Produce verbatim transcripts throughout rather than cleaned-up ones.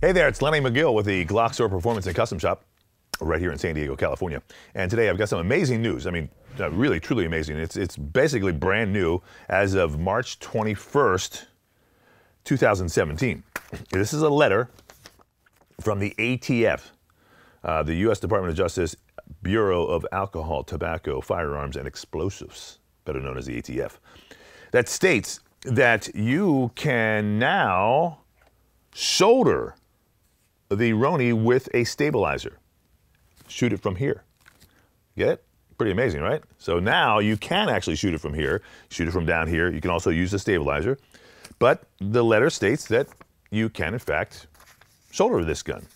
Hey there, it's Lenny Magill with the GlockStore Performance and Custom Shop right here in San Diego, California. And today I've got some amazing news. I mean, really, truly amazing. It's, it's basically brand new as of March twenty-first, two thousand seventeen. This is a letter from the A T F, uh, the U S Department of Justice Bureau of Alcohol, Tobacco, Firearms, and Explosives, better known as the A T F, that states that you can now solder the Roni with a stabilizer. Shoot it from here. Get it? Pretty amazing, right? So now you can actually shoot it from here, shoot it from down here. You can also use the stabilizer, but the letter states that you can, in fact, solder this gun.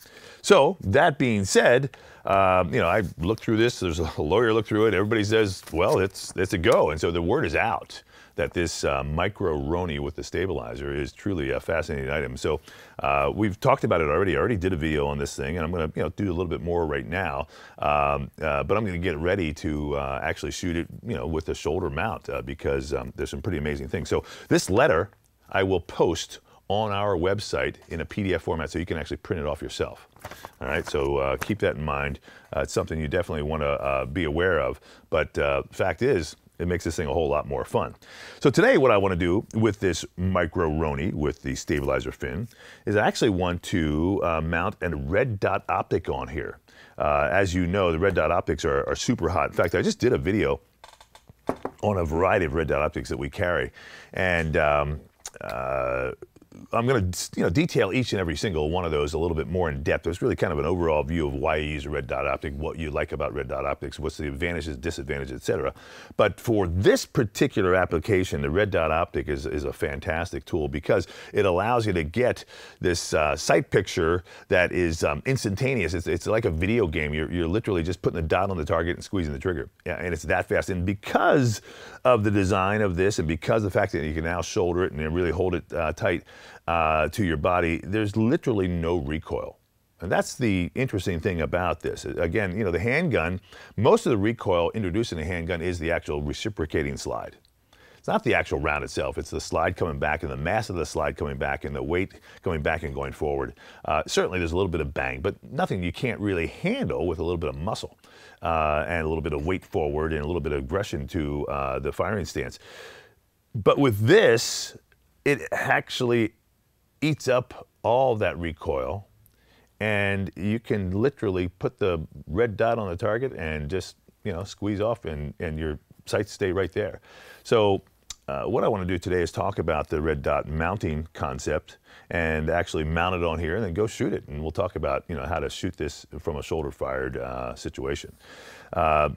So that being said, um, you know, I looked through this, there's a lawyer looked through it, everybody says, well, it's, it's a go. And so the word is out that this uh, Micro RONI with the stabilizer is truly a fascinating item. So uh, we've talked about it already. I already did a video on this thing, and I'm going to you know, do a little bit more right now. Um, uh, but I'm going to get ready to uh, actually shoot it you know, with a shoulder mount uh, because um, there's some pretty amazing things. So this letter I will post on our website in a P D F format so you can actually print it off yourself. All right, so uh, keep that in mind. Uh, it's something you definitely want to uh, be aware of. But uh, fact is, it makes this thing a whole lot more fun. So today what I want to do with this Micro RONI with the stabilizer fin is I actually want to uh, mount a red dot optic on here. Uh, as you know, the red dot optics are, are super hot. In fact, I just did a video on a variety of red dot optics that we carry, and um, uh, I'm going to you know, detail each and every single one of those a little bit more in depth. It's really kind of an overall view of why you use a red dot optic, what you like about red dot optics, what's the advantages, disadvantages, et cetera. But for this particular application, the red dot optic is, is a fantastic tool because it allows you to get this uh, sight picture that is um, instantaneous. It's, it's like a video game. You're, you're literally just putting a dot on the target and squeezing the trigger. Yeah, and it's that fast. And because of the design of this and because of the fact that you can now shoulder it and really hold it uh, tight, Uh, to your body, there's literally no recoil. And that's the interesting thing about this. Again, you know, the handgun, most of the recoil introduced in a handgun is the actual reciprocating slide. It's not the actual round itself, it's the slide coming back and the mass of the slide coming back and the weight coming back and going forward. Uh, certainly there's a little bit of bang, but nothing you can't really handle with a little bit of muscle uh, and a little bit of weight forward and a little bit of aggression to uh, the firing stance. But with this, it actually eats up all that recoil, and you can literally put the red dot on the target and just you know squeeze off, and, and your sights stay right there. So uh, what I want to do today is talk about the red dot mounting concept and actually mount it on here and then go shoot it, and we'll talk about you know how to shoot this from a shoulder fired uh, situation. Uh,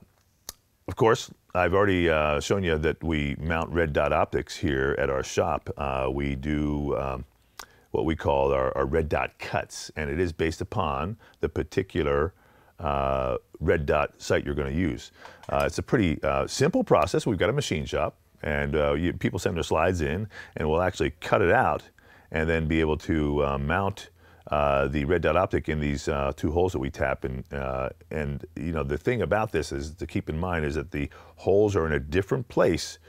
of course, I've already uh, shown you that we mount red dot optics here at our shop. Uh, we do um, what we call our, our red dot cuts, and it is based upon the particular uh, red dot sight you're going to use. Uh, it's a pretty uh, simple process. We've got a machine shop, and uh, you, people send their slides in, and we'll actually cut it out and then be able to uh, mount uh, the red dot optic in these uh, two holes that we tap. And, uh, and you know, the thing about this is to keep in mind is that the holes are in a different place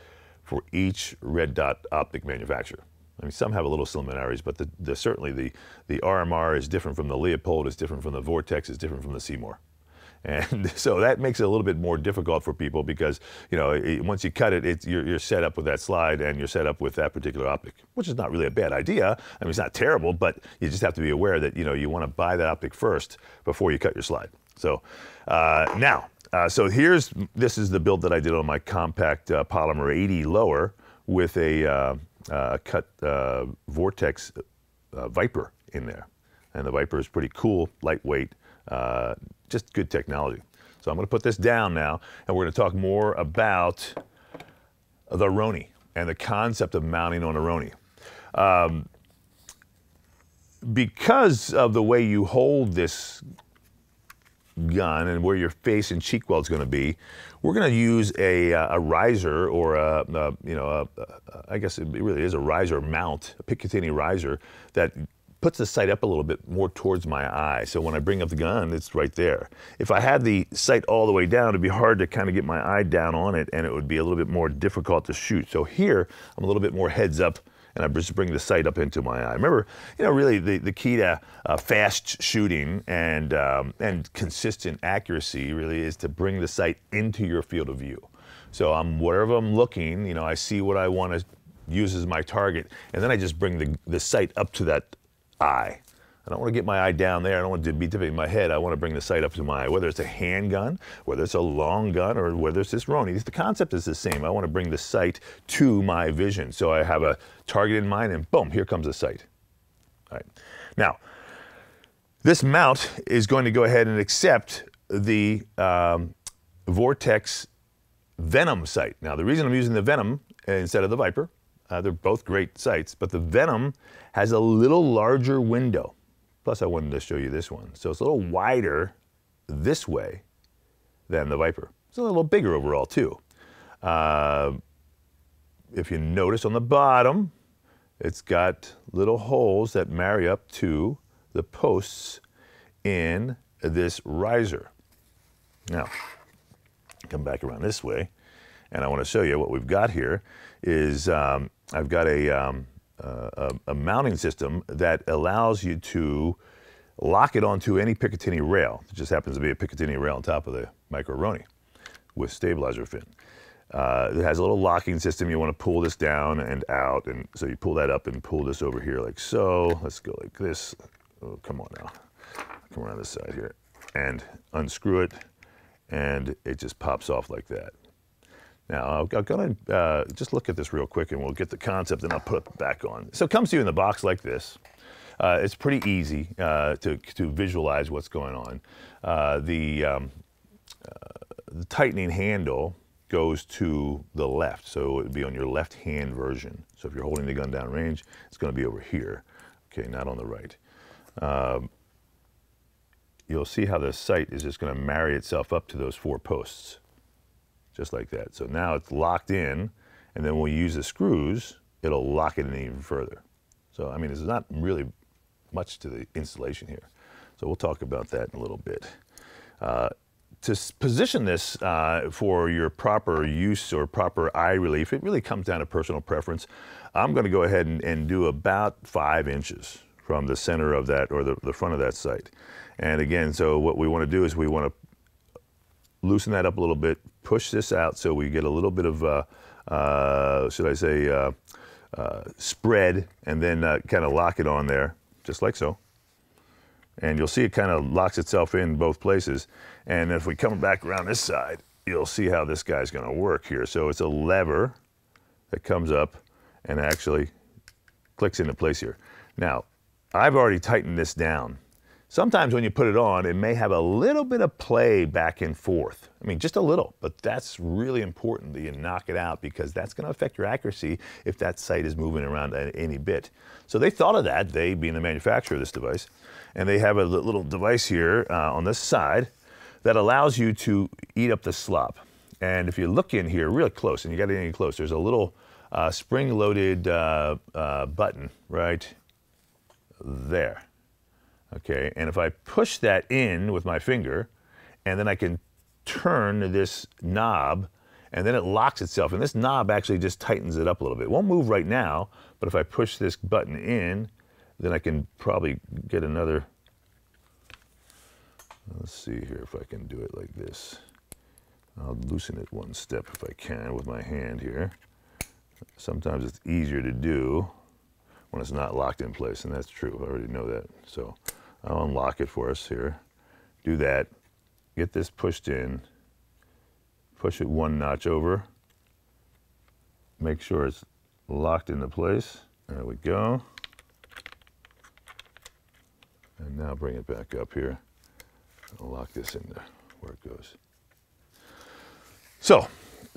for each red dot optic manufacturer. I mean, some have a little similarities, but the, the, certainly the, the R M R is different from the Leopold, is different from the Vortex, is different from the C more. And so that makes it a little bit more difficult for people because, you know, it, once you cut it, it you're, you're set up with that slide and you're set up with that particular optic, which is not really a bad idea. I mean, it's not terrible, but you just have to be aware that, you know, you want to buy that optic first before you cut your slide. So uh, now, uh, so here's, this is the build that I did on my compact uh, polymer eighty lower with a... Uh, Uh, cut uh, Vortex uh, Viper in there, and the Viper is pretty cool, lightweight, uh, just good technology. So I'm going to put this down now, and we're going to talk more about the Roni and the concept of mounting on a Roni. Um, because of the way you hold this gun and where your face and cheek weld is going to be, we're going to use a, uh, a riser or a, a you know a, a, I guess it really is a riser mount, a Picatinny riser that puts the sight up a little bit more towards my eye. So when I bring up the gun, it's right there. If I had the sight all the way down, it'd be hard to kind of get my eye down on it, and it would be a little bit more difficult to shoot. So here I'm a little bit more heads up and I just bring the sight up into my eye. Remember, you know, really the, the key to uh, fast shooting and, um, and consistent accuracy really is to bring the sight into your field of view. So I'm, wherever I'm looking, you know, I see what I want to use as my target, and then I just bring the, the sight up to that eye. I don't want to get my eye down there. I don't want to be dipping my head. I want to bring the sight up to my eye, whether it's a handgun, whether it's a long gun, or whether it's this Roni. The concept is the same. I want to bring the sight to my vision. So I have a target in mind, and boom, here comes the sight. All right. Now, this mount is going to go ahead and accept the um, Vortex Venom sight. Now, the reason I'm using the Venom instead of the Viper, uh, they're both great sights, but the Venom has a little larger window. Plus, I wanted to show you this one. So it's a little wider this way than the Viper. It's a little bigger overall, too. Uh, if you notice on the bottom, it's got little holes that marry up to the posts in this riser. Now, come back around this way, and I want to show you what we've got here is um, I've got a... Um, Uh, a, a mounting system that allows you to lock it onto any Picatinny rail. It just happens to be a Picatinny rail on top of the Micro RONI with stabilizer fin. Uh, it has a little locking system. You want to pull this down and out, and so you pull that up and pull this over here like so. Let's go like this. Oh, come on now. Come around this side here. And unscrew it, and it just pops off like that. Now, I'm going to uh, just look at this real quick, and we'll get the concept, and I'll put it back on. So it comes to you in the box like this. Uh, it's pretty easy uh, to, to visualize what's going on. Uh, the, um, uh, the tightening handle goes to the left, so it would be on your left-hand version. So if you're holding the gun down range, it's going to be over here, okay, not on the right. Um, you'll see how the sight is just going to marry itself up to those four posts. Just like that. So now it's locked in, and then when we use the screws, it'll lock it in even further. So, I mean, there's not really much to the installation here. So we'll talk about that in a little bit. Uh, to position this uh, for your proper use or proper eye relief, it really comes down to personal preference. I'm gonna go ahead and, and do about five inches from the center of that, or the, the front of that sight. And again, so what we wanna do is we wanna loosen that up a little bit, push this out so we get a little bit of, uh, uh, should I say, uh, uh, spread, and then uh, kind of lock it on there, just like so. And you'll see it kind of locks itself in both places. And if we come back around this side, you'll see how this guy's gonna work here. So it's a lever that comes up and actually clicks into place here. Now, I've already tightened this down. Sometimes when you put it on, it may have a little bit of play back and forth. I mean, just a little, but that's really important that you knock it out, because that's going to affect your accuracy if that sight is moving around any bit. So they thought of that, they being the manufacturer of this device, and they have a little device here uh, on this side that allows you to eat up the slop. And if you look in here really close, and you got it any close, there's a little uh, spring-loaded uh, uh, button right there. Okay, and if I push that in with my finger, and then I can turn this knob, and then it locks itself, and this knob actually just tightens it up a little bit. It won't move right now, but if I push this button in, then I can probably get another, let's see here if I can do it like this. I'll loosen it one step if I can with my hand here. Sometimes it's easier to do when it's not locked in place, and that's true, I already know that. So I'll unlock it for us here, do that, get this pushed in, push it one notch over, make sure it's locked into place, there we go, and now bring it back up here, I'll lock this in there where it goes. So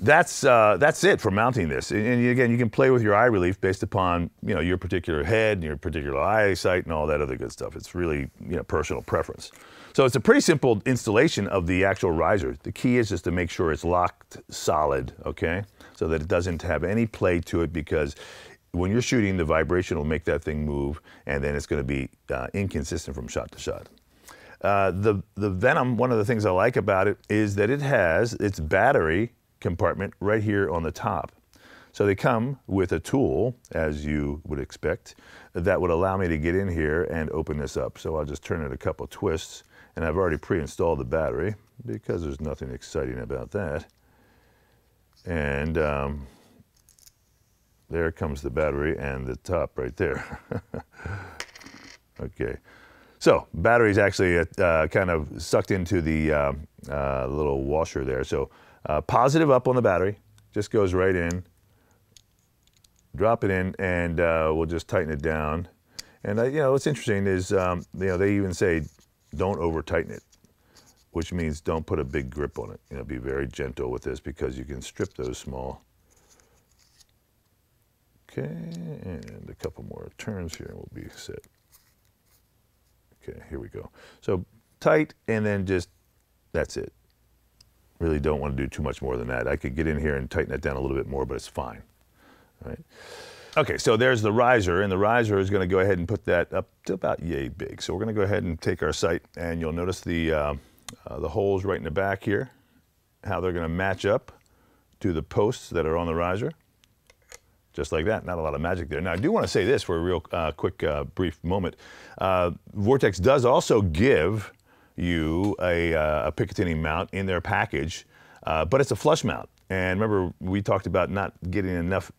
that's, uh, that's it for mounting this, and, and again, you can play with your eye relief based upon, you know, your particular head and your particular eyesight and all that other good stuff. It's really, you know, personal preference. So it's a pretty simple installation of the actual riser. The key is just to make sure it's locked solid, okay, so that it doesn't have any play to it, because when you're shooting, the vibration will make that thing move, and then it's going to be uh, inconsistent from shot to shot. Uh, the, the Venom, one of the things I like about it is that it has its battery compartment right here on the top. So they come with a tool, as you would expect, that would allow me to get in here and open this up. So I'll just turn it a couple twists, and I've already pre-installed the battery because there's nothing exciting about that. And um, there comes the battery and the top right there. Okay. So battery's actually uh, kind of sucked into the uh, uh, little washer there. So uh, positive up on the battery, just goes right in, drop it in, and uh, we'll just tighten it down. And uh, you know, what's interesting is um, you know, they even say don't over tighten it, which means don't put a big grip on it. You know, be very gentle with this because you can strip those small. Okay, and a couple more turns here and we'll be set. Okay, here we go. So tight, and then just, that's it. Really don't want to do too much more than that. I could get in here and tighten that down a little bit more, but it's fine. All right. Okay, so there's the riser, and the riser is going to go ahead and put that up to about yay big. So we're going to go ahead and take our sight, and you'll notice the, uh, uh, the holes right in the back here, how they're going to match up to the posts that are on the riser. Just like that, not a lot of magic there. Now I do want to say this for a real uh, quick, uh, brief moment. Uh, Vortex does also give you a, uh, a Picatinny mount in their package, uh, but it's a flush mount. And remember, we talked about not getting enough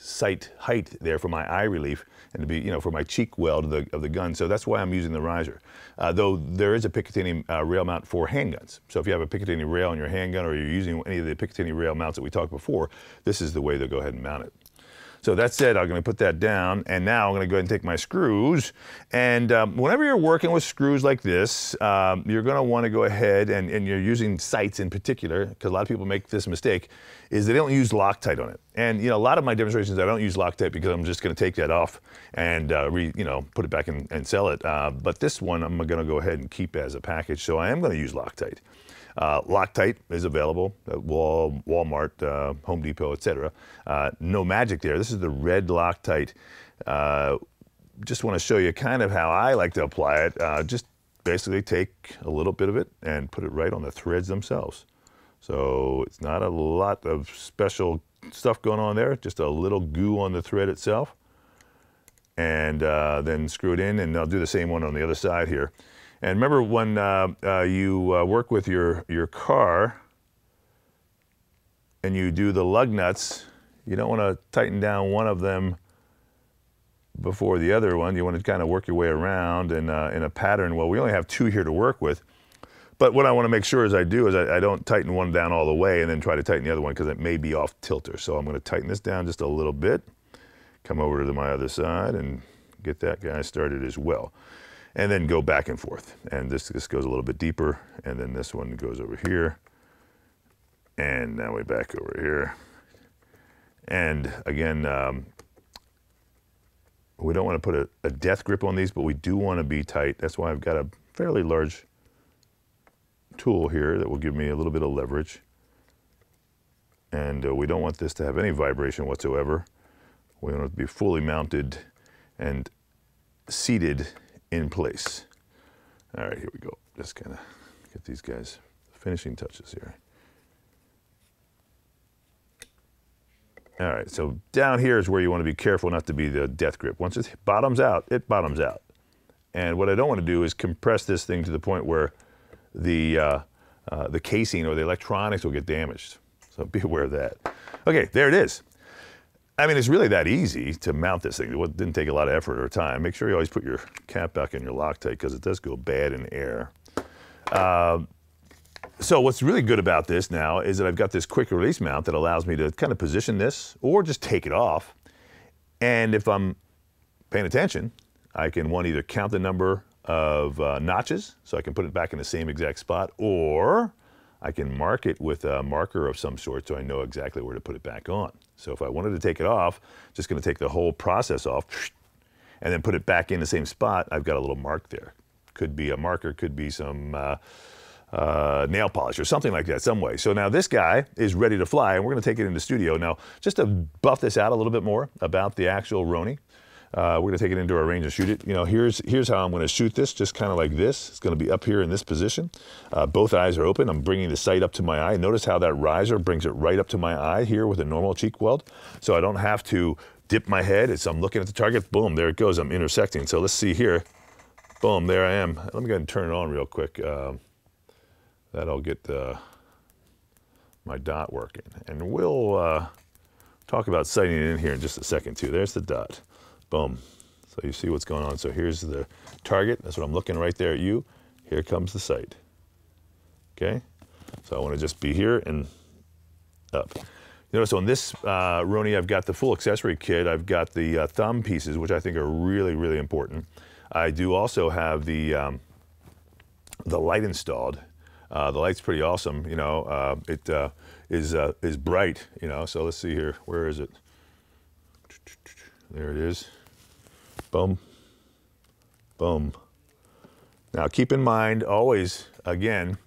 sight height there for my eye relief and to be, you know, for my cheek weld of the, of the gun. So that's why I'm using the riser. Uh, though there is a Picatinny uh, rail mount for handguns. So if you have a Picatinny rail on your handgun or you're using any of the Picatinny rail mounts that we talked before, this is the way they'll go ahead and mount it. So that said, I'm going to put that down, and now I'm going to go ahead and take my screws. And um, whenever you're working with screws like this, um, you're going to want to go ahead, and, and you're using sights in particular, because a lot of people make this mistake, is they don't use Loctite on it. And you know, a lot of my demonstrations, I don't use Loctite because I'm just going to take that off and uh, re, you know, put it back in, and sell it. Uh, but this one, I'm going to go ahead and keep as a package, so I am going to use Loctite. Uh, Loctite is available at Wal Walmart, uh, Home Depot, et cetera. Uh, no magic there. This is the red Loctite. Uh, just want to show you kind of how I like to apply it. Uh, just basically take a little bit of it and put it right on the threads themselves. So it's not a lot of special stuff going on there, just a little goo on the thread itself. And uh, then screw it in, and I'll do the same one on the other side here. And remember, when uh, uh, you uh, work with your, your car and you do the lug nuts, you don't want to tighten down one of them before the other one. You want to kind of work your way around in, uh, in a pattern. Well, we only have two here to work with. But what I want to make sure is I do is I, I don't tighten one down all the way and then try to tighten the other one because it may be off tilter. So I'm going to tighten this down just a little bit, come over to my other side and get that guy started as well. And then go back and forth. And this, this goes a little bit deeper, and then this one goes over here. And now we're back over here. And again, um, we don't want to put a, a death grip on these, but we do want to be tight. That's why I've got a fairly large tool here that will give me a little bit of leverage. And uh, we don't want this to have any vibration whatsoever. We want it to be fully mounted and seated in place. All right, here we go. Just kind of get these guys finishing touches here. All right, so down here is where you want to be careful not to be the death grip. Once it bottoms out, it bottoms out. And what I don't want to do is compress this thing to the point where the, uh, uh, the casing or the electronics will get damaged. So be aware of that. Okay, there it is. I mean, it's really that easy to mount this thing. It didn't take a lot of effort or time. Make sure you always put your cap back in your Loctite because it does go bad in air. Uh, so what's really good about this now is that I've got this quick release mount that allows me to kind of position this or just take it off. And if I'm paying attention, I can one, either count the number of uh, notches so I can put it back in the same exact spot, or I can mark it with a marker of some sort so I know exactly where to put it back on. So if I wanted to take it off, just going to take the whole process off and then put it back in the same spot, I've got a little mark there. Could be a marker, could be some uh, uh, nail polish or something like that, some way. So now this guy is ready to fly, and we're going to take it into the studio. Now, just to buff this out a little bit more about the actual Roni, Uh, we're gonna take it into our range and shoot it. You know, here's, here's how I'm gonna shoot this, just kind of like this. It's gonna be up here in this position. Uh, both eyes are open. I'm bringing the sight up to my eye. Notice how that riser brings it right up to my eye here with a normal cheek weld. So I don't have to dip my head. It's, I'm looking at the target, boom, there it goes, I'm intersecting. So let's see here, boom, there I am. Let me go ahead and turn it on real quick. Um, that'll get uh, my dot working. And we'll uh, talk about sighting it in here in just a second too. There's the dot. Boom. So you see what's going on. So here's the target. That's what I'm looking right there at you. Here comes the sight. Okay? So I want to just be here and up. You notice on this uh, Roni, I've got the full accessory kit. I've got the uh, thumb pieces, which I think are really, really important. I do also have the, um, the light installed. Uh, the light's pretty awesome. You know, uh, it uh, is, uh, is bright, you know. So let's see here. Where is it? There it is. Boom, boom. Now keep in mind always, again,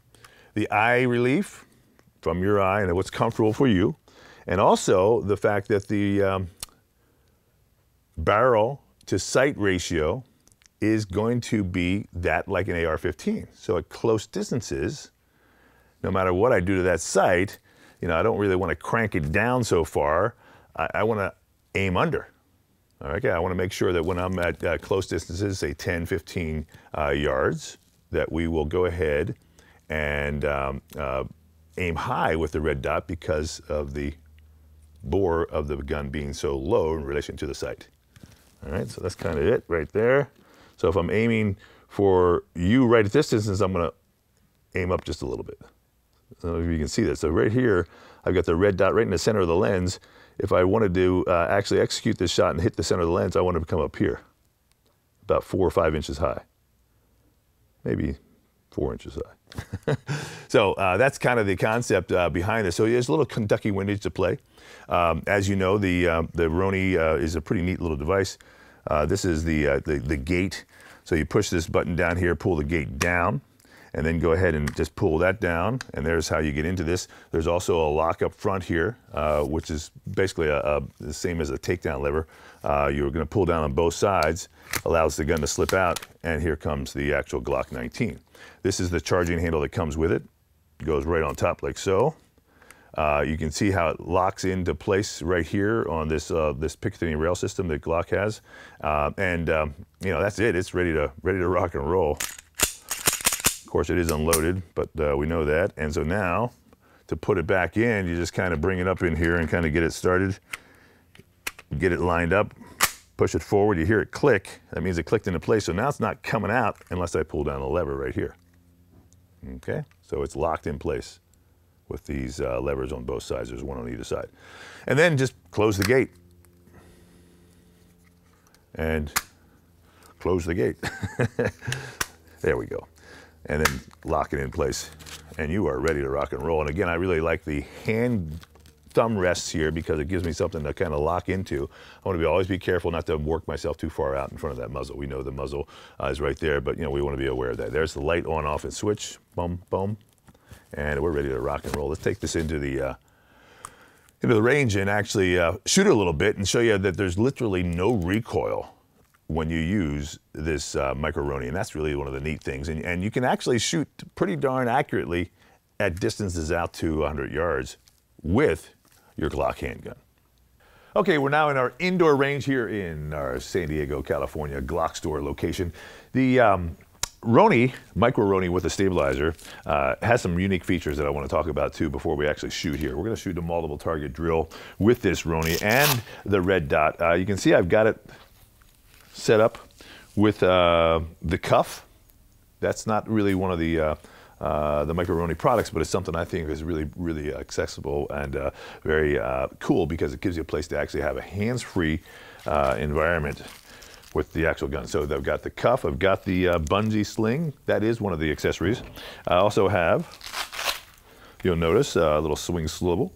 the eye relief from your eye and what's comfortable for you. And also the fact that the um, barrel to sight ratio is going to be that like an A R fifteen. So at close distances, no matter what I do to that sight, you know, I don't really want to crank it down so far. I, I want to aim under. All right, yeah, I want to make sure that when I'm at uh, close distances, say ten, fifteen uh, yards, that we will go ahead and um, uh, aim high with the red dot because of the bore of the gun being so low in relation to the sight. All right, so that's kind of it right there. So if I'm aiming for you right at this distance, I'm going to aim up just a little bit. I don't know if you can see that. So right here, I've got the red dot right in the center of the lens. If I wanted to uh, actually execute this shot and hit the center of the lens, I want to come up here, about four or five inches high, maybe four inches high. So uh, that's kind of the concept uh, behind this. So there's a little Kentucky windage to play. Um, as you know, the, uh, the Roni uh, is a pretty neat little device. Uh, this is the, uh, the, the gate. So you push this button down here, pull the gate down, and then go ahead and just pull that down, and there's how you get into this. There's also a lock up front here, uh, which is basically a, a, the same as a takedown lever. Uh, you're gonna pull down on both sides, allows the gun to slip out, and here comes the actual Glock nineteen. This is the charging handle that comes with it. It goes right on top like so. Uh, you can see how it locks into place right here on this uh, this Picatinny rail system that Glock has. Uh, and um, you know, that's it, it's ready to, ready to rock and roll. Of course, it is unloaded, but uh, we know that. And so now, to put it back in, you just kind of bring it up in here and kind of get it started, get it lined up, push it forward, you hear it click, that means it clicked into place, so now it's not coming out unless I pull down the lever right here. Okay, so it's locked in place with these uh, levers on both sides, there's one on either side. And then just close the gate. And close the gate. There we go. And then lock it in place, and you are ready to rock and roll. And again, I really like the hand thumb rests here because it gives me something to kind of lock into. I want to be, always be careful not to work myself too far out in front of that muzzle. We know the muzzle uh, is right there, but you know, we want to be aware of that. There's the light on, off, and switch. Boom, boom, and we're ready to rock and roll. Let's take this into the uh, into the range and actually uh, shoot it a little bit and show you that there's literally no recoil when you use this uh, Micro RONI, and that's really one of the neat things. And, and you can actually shoot pretty darn accurately at distances out to one hundred yards with your Glock handgun. Okay, we're now in our indoor range here in our San Diego, California GlockStore location. The um, Roni, Micro RONI with a stabilizer, uh, has some unique features that I want to talk about too before we actually shoot here. We're going to shoot a multiple target drill with this Roni and the red dot. Uh, you can see I've got it set up with uh, the cuff. That's not really one of the uh, uh, the Micro RONI products, but it's something I think is really, really accessible and uh, very uh, cool because it gives you a place to actually have a hands-free uh, environment with the actual gun. So I've got the cuff, I've got the uh, bungee sling. That is one of the accessories. I also have, you'll notice, a little swing swivel.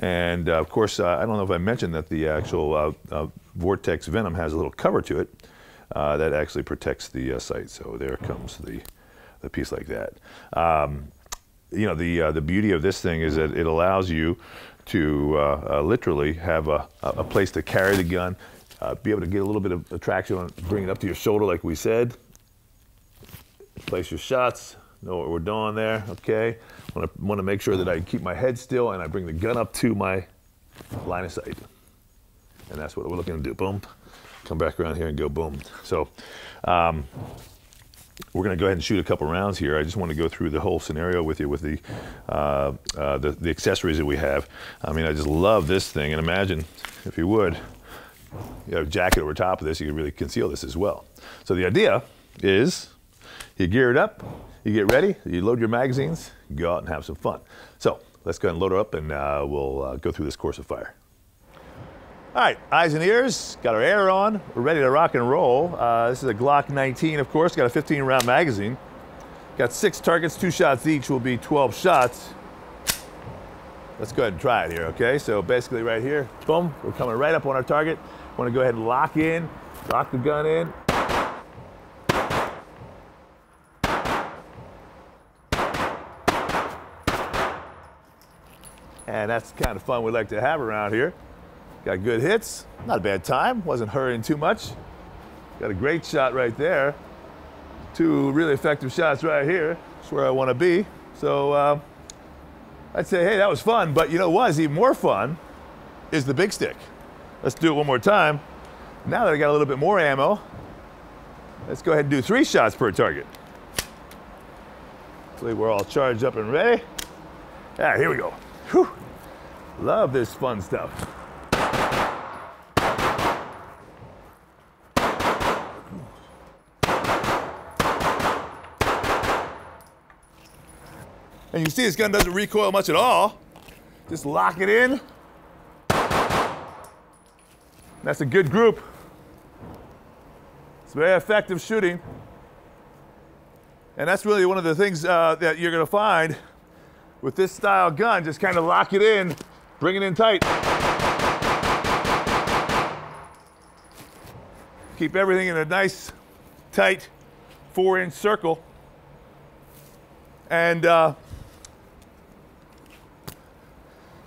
And uh, of course, uh, I don't know if I mentioned that the actual uh, uh, Vortex Venom has a little cover to it uh, that actually protects the uh, sight. So there comes the, the piece like that. Um, you know, the, uh, the beauty of this thing is that it allows you to uh, uh, literally have a, a place to carry the gun, uh, be able to get a little bit of traction on bring it up to your shoulder like we said. Place your shots, know what we're doing there, okay? Want to want to make sure that I keep my head still and I bring the gun up to my line of sight. And that's what we're looking to do, boom. Come back around here and go boom. So um, we're going to go ahead and shoot a couple rounds here. I just want to go through the whole scenario with you with the, uh, uh, the, the accessories that we have. I mean, I just love this thing. And imagine, if you would, you have a jacket over top of this, you could really conceal this as well. So the idea is you gear it up, you get ready, you load your magazines, you go out and have some fun. So let's go ahead and load her up and uh, we'll uh, go through this course of fire. All right, eyes and ears, got our air on, we're ready to rock and roll. Uh, this is a Glock nineteen, of course, got a fifteen round magazine. Got six targets, two shots each will be twelve shots. Let's go ahead and try it here, okay? So basically right here, boom, we're coming right up on our target. Want to go ahead and lock in, lock the gun in. And that's the kind of fun we like to have around here. Got good hits, not a bad time, wasn't hurrying too much. Got a great shot right there. Two really effective shots right here. That's where I want to be. So uh, I'd say, hey, that was fun, but you know what is even more fun is the big stick. Let's do it one more time. Now that I got a little bit more ammo, let's go ahead and do three shots per target. Hopefully we're all charged up and ready. All right, here we go. Whew. Love this fun stuff. And you can see this gun doesn't recoil much at all. Just lock it in. That's a good group. It's very effective shooting. And that's really one of the things uh, that you're gonna find with this style gun. Just kind of lock it in, bring it in tight. Keep everything in a nice, tight, four-inch circle. And uh,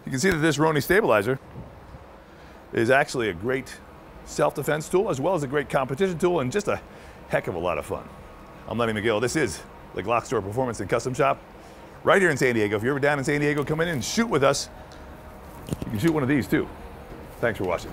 you can see that this Roni stabilizer is actually a great self-defense tool as well as a great competition tool and just a heck of a lot of fun. I'm Lenny Magill. This is the GlockStore Performance and Custom Shop right here in San Diego. If you're ever down in San Diego, come in and shoot with us. You can shoot one of these too. Thanks for watching.